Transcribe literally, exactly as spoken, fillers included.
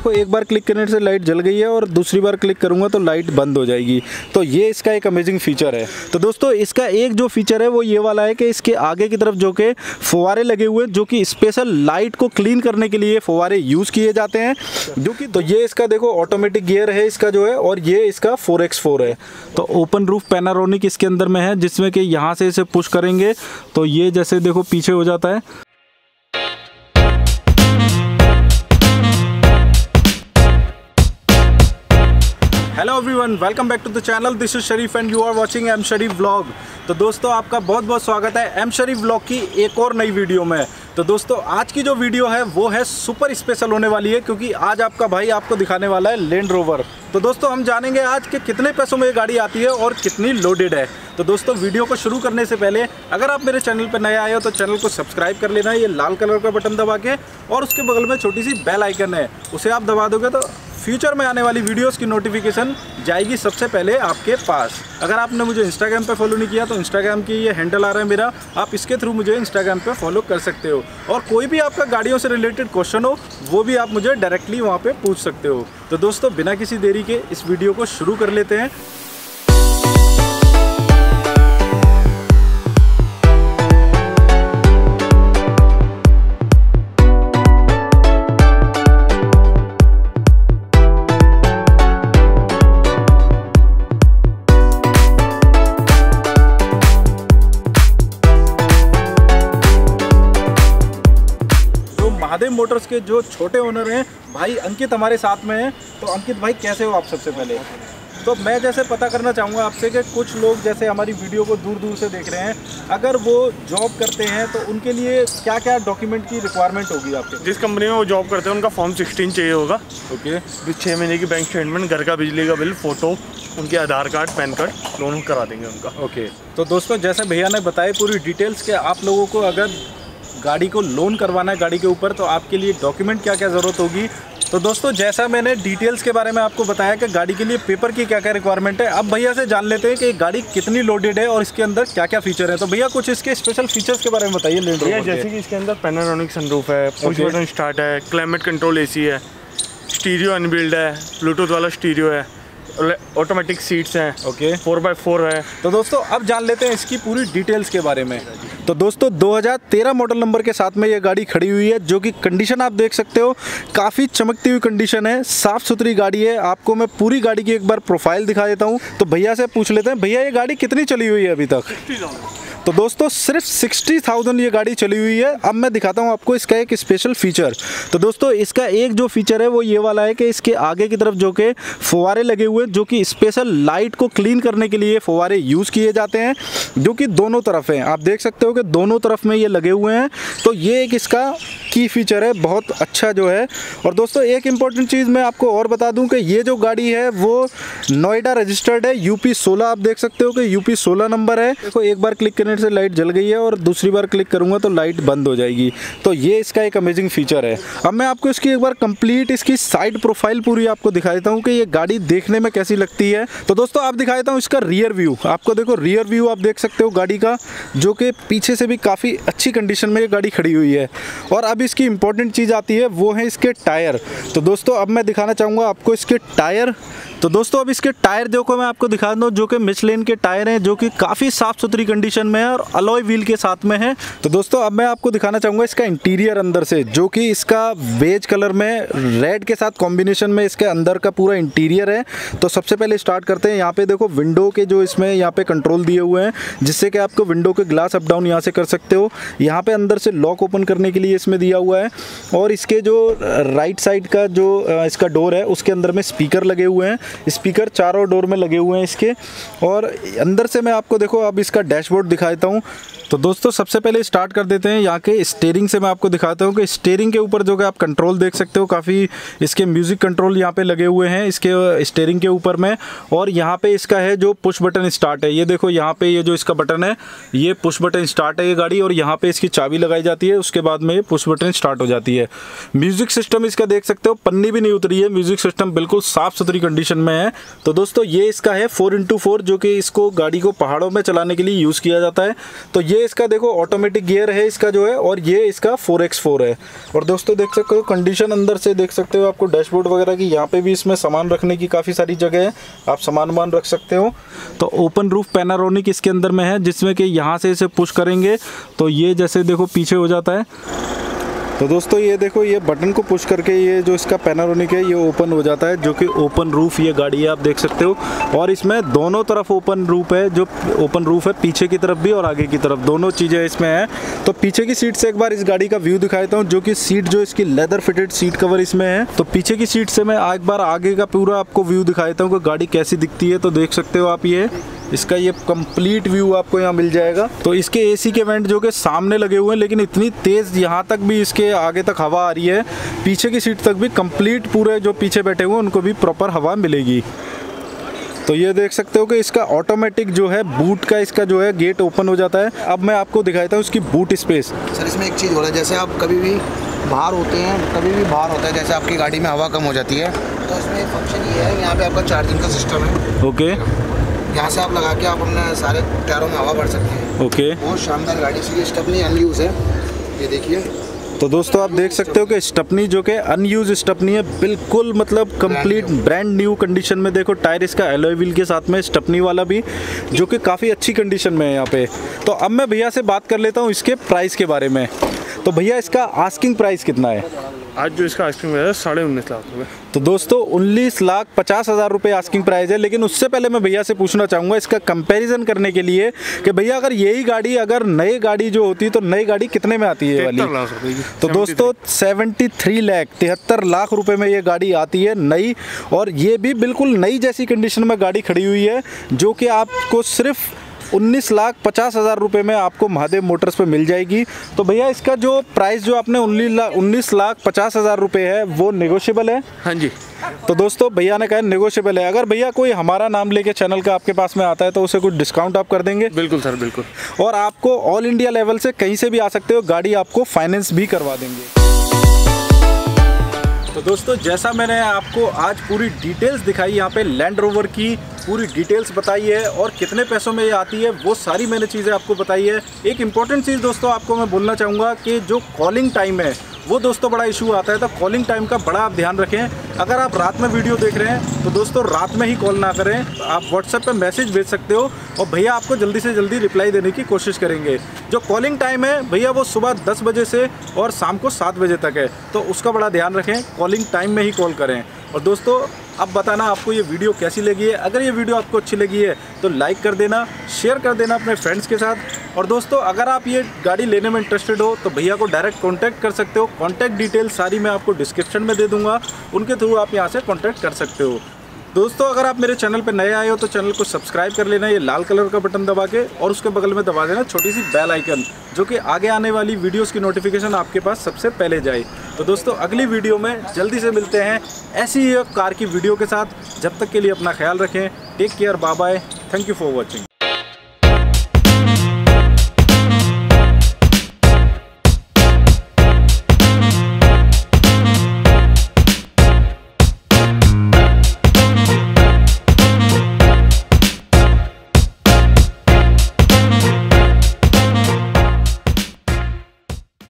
देखो एक बार क्लिक करने से लाइट जल गई है और दूसरी बार क्लिक करूँगा तो लाइट बंद हो जाएगी। तो ये इसका एक अमेजिंग फीचर है। तो दोस्तों इसका एक जो फीचर है वो ये वाला है कि इसके आगे की तरफ जो कि फव्वारे लगे हुए हैं, जो कि स्पेशल लाइट को क्लीन करने के लिए फव्वारे यूज़ किए जाते हैं जो कि। तो ये इसका देखो ऑटोमेटिक गियर है इसका जो है, और ये इसका फोर एक्स फोर है। तो ओपन रूफ पैनारोनिक इसके अंदर में है, जिसमें कि यहाँ से इसे पुश करेंगे तो ये जैसे देखो पीछे हो जाता है। Hello everyone, welcome back to the channel, this is Sharif and you are watching M Sharif blog. तो दोस्तों आपका बहुत बहुत स्वागत है एम शरीफ ब्लॉग की एक और नई वीडियो में। तो दोस्तों आज की जो वीडियो है वो है सुपर स्पेशल होने वाली है, क्योंकि आज आपका भाई आपको दिखाने वाला है लैंड रोवर। तो दोस्तों हम जानेंगे आज कि कितने पैसों में ये गाड़ी आती है और कितनी लोडेड है। तो दोस्तों वीडियो को शुरू करने से पहले अगर आप मेरे चैनल पर नए आए हो तो चैनल को सब्सक्राइब कर लेना, ये लाल कलर का बटन दबा के, और उसके बगल में छोटी सी बेल आइकन है उसे आप दबा दोगे तो फ्यूचर में आने वाली वीडियोस की नोटिफिकेशन जाएगी सबसे पहले आपके पास। अगर आपने मुझे इंस्टाग्राम पे फॉलो नहीं किया तो इंस्टाग्राम की ये हैंडल आ रहा है मेरा, आप इसके थ्रू मुझे इंस्टाग्राम पे फॉलो कर सकते हो। और कोई भी आपका गाड़ियों से रिलेटेड क्वेश्चन हो वो भी आप मुझे डायरेक्टली वहाँ पे पूछ सकते हो। तो दोस्तों बिना किसी देरी के इस वीडियो को शुरू कर लेते हैं। महादेव मोटर्स के जो छोटे ओनर हैं भाई अंकित हमारे साथ में हैं। तो अंकित भाई कैसे हो आप? सबसे पहले तो मैं जैसे पता करना चाहूँगा आपसे कि कुछ लोग जैसे हमारी वीडियो को दूर दूर से देख रहे हैं, अगर वो जॉब करते हैं तो उनके लिए क्या क्या डॉक्यूमेंट की रिक्वायरमेंट होगी आपके? जिस कंपनी में वो जॉब करते हैं उनका फॉर्म सिक्सटीन चाहिए होगा, ओके, छः महीने की बैंक स्टेटमेंट, घर का बिजली का बिल, फोटो, उनके Aadhaar card, PAN card, loan करा देंगे उनका, ओके। तो दोस्तों जैसे भैया ने बताया पूरी डिटेल्स के आप लोगों को अगर गाड़ी को लोन करवाना है गाड़ी के ऊपर तो आपके लिए डॉक्यूमेंट क्या क्या ज़रूरत होगी। तो दोस्तों जैसा मैंने डिटेल्स के बारे में आपको बताया कि गाड़ी के लिए पेपर की क्या क्या रिक्वायरमेंट है, अब भैया से जान लेते हैं कि गाड़ी कितनी लोडेड है और इसके अंदर क्या क्या फीचर है। तो भैया कुछ इसके स्पेशल फीचर्स के बारे में बताइए लैंड रोवर। जैसे कि इसके अंदर पैनारोनिक सनरूफ है, पुश बटन स्टार्ट है, क्लाइमेट कंट्रोल ए सी है, स्टीरियो अनबिल्ड है, ब्लूटूथ वाला स्टीरियो है, ऑटोमेटिक सीट्स हैं, ओके, फोर बाई फोर है। तो दोस्तों अब जान लेते हैं इसकी पूरी डिटेल्स के बारे में। तो दोस्तों दो हज़ार तेरह मॉडल नंबर के साथ में ये गाड़ी खड़ी हुई है, जो कि कंडीशन आप देख सकते हो काफ़ी चमकती हुई कंडीशन है, साफ़ सुथरी गाड़ी है। आपको मैं पूरी गाड़ी की एक बार प्रोफाइल दिखा देता हूँ। तो भैया से पूछ लेते हैं, भैया ये गाड़ी कितनी चली हुई है अभी तक? तो दोस्तों सिर्फ साठ हज़ार ये गाड़ी चली हुई है। अब मैं दिखाता हूँ आपको इसका एक स्पेशल फीचर। तो दोस्तों इसका एक जो फीचर है वो ये वाला है कि इसके आगे की तरफ जो कि फव्वारे लगे हुए हैं, जो कि स्पेशल लाइट को क्लीन करने के लिए फव्वारे यूज़ किए जाते हैं, जो कि दोनों तरफ हैं, आप देख सकते हो कि दोनों तरफ में ये लगे हुए हैं। तो ये एक इसका की फीचर है, बहुत अच्छा जो है। और दोस्तों एक इम्पॉर्टेंट चीज़ मैं आपको और बता दूँ कि ये जो गाड़ी है वो नोएडा रजिस्टर्ड है, यूपी सोलह, आप देख सकते हो कि यूपी सोलह नंबर है। देखो एक बार क्लिक से लाइट जल गई है और दूसरी बार क्लिक करूंगा तो लाइट बंद हो जाएगी। तो ये इसका एक अमेजिंग फीचर है। अब मैं आपको इसकी एक बार कंप्लीट इसकी साइड प्रोफाइल पूरी आपको दिखा देता हूं कि ये गाड़ी देखने में कैसी लगती है। तो दोस्तों आप दिखा देता हूं इसका रियर व्यू, आपको देखो रियर व्यू आप देख सकते हो गाड़ी का, जो कि पीछे से भी काफ़ी अच्छी कंडीशन में ये गाड़ी खड़ी हुई है। और अब इसकी इंपॉर्टेंट चीज़ आती है वो है इसके टायर। तो दोस्तों अब मैं दिखाना चाहूँगा आपको इसके टायर। तो दोस्तों अब इसके टायर देखो मैं आपको दिखा दूँ, जो कि मिशलेन के टायर हैं, जो कि काफ़ी साफ़ सुथरी कंडीशन में और अलॉय व्हील के साथ में है। तो दोस्तों अब मैं आपको दिखाना चाहूँगा इसका इंटीरियर अंदर से, जो कि इसका बेज कलर में रेड के साथ कॉम्बिनेशन में इसके अंदर का पूरा इंटीरियर है। तो सबसे पहले स्टार्ट करते हैं, यहाँ पे देखो विंडो के जो इसमें यहाँ पे कंट्रोल दिए हुए हैं, जिससे कि आपको विंडो के ग्लास अप डाउन यहाँ से कर सकते हो। यहाँ पर अंदर से लॉक ओपन करने के लिए इसमें दिया हुआ है। और इसके जो राइट साइड का जो इसका डोर है उसके अंदर में स्पीकर लगे हुए हैं, स्पीकर चारों डोर में लगे हुए हैं इसके। और अंदर से मैं आपको देखो अब इसका डैशबोर्ड दिखा देता हूं। तो दोस्तों सबसे पहले स्टार्ट कर देते हैं यहाँ के स्टीयरिंग से। मैं आपको दिखाता हूँ कि स्टीयरिंग के ऊपर जो कि आप कंट्रोल देख सकते हो, काफ़ी इसके म्यूज़िक कंट्रोल यहाँ पे लगे हुए हैं इसके स्टीयरिंग के ऊपर में। और यहाँ पे इसका है जो पुश बटन स्टार्ट है, ये देखो यहाँ पे ये जो इसका बटन है ये पुश बटन स्टार्ट है ये गाड़ी, और यहाँ पर इसकी चाबी लगाई जाती है, उसके बाद में ये पुश बटन स्टार्ट हो जाती है। म्यूज़िक सिस्टम इसका देख सकते हो, पन्नी भी नहीं उतरी है, म्यूज़िक सिस्टम बिल्कुल साफ़ सुथरी कंडीशन में है। तो दोस्तों ये इसका है फोर इंटू फोर, जो कि इसको गाड़ी को पहाड़ों में चलाने के लिए यूज़ किया जाता है। सकता है। तो ये इसका देखो ऑटोमेटिक गियर है इसका जो है, और ये इसका फोर एक्स फोर है। और दोस्तों देख सकते हो कंडीशन अंदर से देख सकते हो आपको डैशबोर्ड वगैरह की, यहाँ पे भी इसमें सामान रखने की काफ़ी सारी जगह है, आप सामान वामान रख सकते हो। तो ओपन रूफ पैनारोनिक इसके अंदर में है, जिसमें कि यहाँ से इसे पुश करेंगे तो ये जैसे देखो पीछे हो जाता है। तो दोस्तों ये देखो ये बटन को पुश करके ये जो इसका पैनारोनिक है ये ओपन हो जाता है, जो कि ओपन रूफ ये गाड़ी है आप देख सकते हो। और इसमें दोनों तरफ ओपन रूफ है, जो ओपन रूफ है पीछे की तरफ भी और आगे की तरफ, दोनों चीज़ें इसमें हैं। तो पीछे की सीट से एक बार इस गाड़ी का व्यू दिखाता हूँ, जो कि सीट जो इसकी लेदर फिटेड सीट कवर इसमें है। तो पीछे की सीट से मैं एक बार आगे का पूरा आपको व्यू दिखाता हूँ कि गाड़ी कैसी दिखती है। तो देख सकते हो आप ये इसका ये कंप्लीट व्यू आपको यहाँ मिल जाएगा। तो इसके एसी के वेंट जो कि सामने लगे हुए हैं, लेकिन इतनी तेज़ यहाँ तक भी इसके आगे तक हवा आ रही है, पीछे की सीट तक भी कंप्लीट पूरे जो पीछे बैठे हुए हैं उनको भी प्रॉपर हवा मिलेगी। तो ये देख सकते हो कि इसका ऑटोमेटिक जो है बूट का इसका जो है गेट ओपन हो जाता है। अब मैं आपको दिखाता हूँ उसकी बूट स्पेस। सर इसमें एक चीज़ हो रहा है, जैसे आप कभी भी बाहर होते हैं, कभी भी बाहर होता है, जैसे आपकी गाड़ी में हवा कम हो जाती है, तो इसमें फंक्शन ये है, यहाँ पर आपका चार्जिंग का सिस्टम है। ओके, यहाँ से आप लगा के आप अपने सारे टायरों में हवा भर सकते हैं। ओके, बहुत शानदार गाड़ी, इसलिए स्टपनी अनयूज़ है, ये देखिए। तो दोस्तों आप देख सकते हो कि स्टपनी जो कि अनयूज स्टपनी है, बिल्कुल मतलब कंप्लीट ब्रांड न्यू कंडीशन में। देखो टायर इसका एलॉय व्हील के साथ में, स्टपनी वाला भी, जो कि काफ़ी अच्छी कंडीशन में है यहाँ पे। तो अब मैं भैया से बात कर लेता हूँ इसके प्राइस के बारे में। तो भैया इसका आस्किंग प्राइस कितना है आज? जो इसका आस्किंग प्राइस है साढ़े उन्नीस लाख रुपये। तो दोस्तों उन्नीस लाख पचास हज़ार रुपये आस्किंग प्राइस है। लेकिन उससे पहले मैं भैया से पूछना चाहूँगा इसका कंपैरिजन करने के लिए कि भैया अगर यही गाड़ी अगर नई गाड़ी जो होती है तो नई गाड़ी कितने में आती है ये वाली? तो दोस्तों सेवेंटी थ्री लाख तिहत्तर लाख रुपये में ये गाड़ी आती है नई, और ये भी बिल्कुल नई जैसी कंडीशन में गाड़ी खड़ी हुई है, जो कि आपको सिर्फ उन्नीस लाख पचास हज़ार रुपये में आपको महादेव मोटर्स पे मिल जाएगी। तो भैया इसका जो प्राइस जो आपने उन्नीस लाख पचास हज़ार रुपये है वो नेगोशिएबल है? हाँ जी। तो दोस्तों भैया ने कहा नेगोशिएबल है। अगर भैया कोई हमारा नाम लेके चैनल का आपके पास में आता है तो उसे कुछ डिस्काउंट आप कर देंगे? बिल्कुल सर, बिल्कुल। और आपको ऑल इंडिया लेवल से कहीं से भी आ सकते हो, गाड़ी आपको फाइनेंस भी करवा देंगे। तो दोस्तों जैसा मैंने आपको आज पूरी डिटेल्स दिखाई, यहाँ पे लैंड रोवर की पूरी डिटेल्स बताई है और कितने पैसों में ये आती है वो सारी मैंने चीज़ें आपको बताई है। एक इम्पॉर्टेंट चीज़ दोस्तों आपको मैं बोलना चाहूँगा कि जो कॉलिंग टाइम है वो दोस्तों बड़ा इशू आता है, तो कॉलिंग टाइम का बड़ा आप ध्यान रखें। अगर आप रात में वीडियो देख रहे हैं तो दोस्तों रात में ही कॉल ना करें, आप व्हाट्सएप पे मैसेज भेज सकते हो और भैया आपको जल्दी से जल्दी रिप्लाई देने की कोशिश करेंगे। जो कॉलिंग टाइम है भैया वो सुबह दस बजे से और शाम को सात बजे तक है, तो उसका बड़ा ध्यान रखें, कॉलिंग टाइम में ही कॉल करें। और दोस्तों अब बताना आपको ये वीडियो कैसी लगी है। अगर ये वीडियो आपको अच्छी लगी है तो लाइक कर देना, शेयर कर देना अपने फ्रेंड्स के साथ। और दोस्तों अगर आप ये गाड़ी लेने में इंटरेस्टेड हो तो भैया को डायरेक्ट कांटेक्ट कर सकते हो। कांटेक्ट डिटेल सारी मैं आपको डिस्क्रिप्शन में दे दूंगा, उनके थ्रू आप यहाँ से कांटेक्ट कर सकते हो। दोस्तों अगर आप मेरे चैनल पर नए आए हो तो चैनल को सब्सक्राइब कर लेना, ये लाल कलर का बटन दबा के, और उसके बगल में दबा देना छोटी सी बेल आइकन, जो कि आगे आने वाली वीडियोस की नोटिफिकेशन आपके पास सबसे पहले जाए। तो दोस्तों अगली वीडियो में जल्दी से मिलते हैं ऐसी ही कार की वीडियो के साथ। जब तक के लिए अपना ख्याल रखें, take care, bye bye, thank you for watching.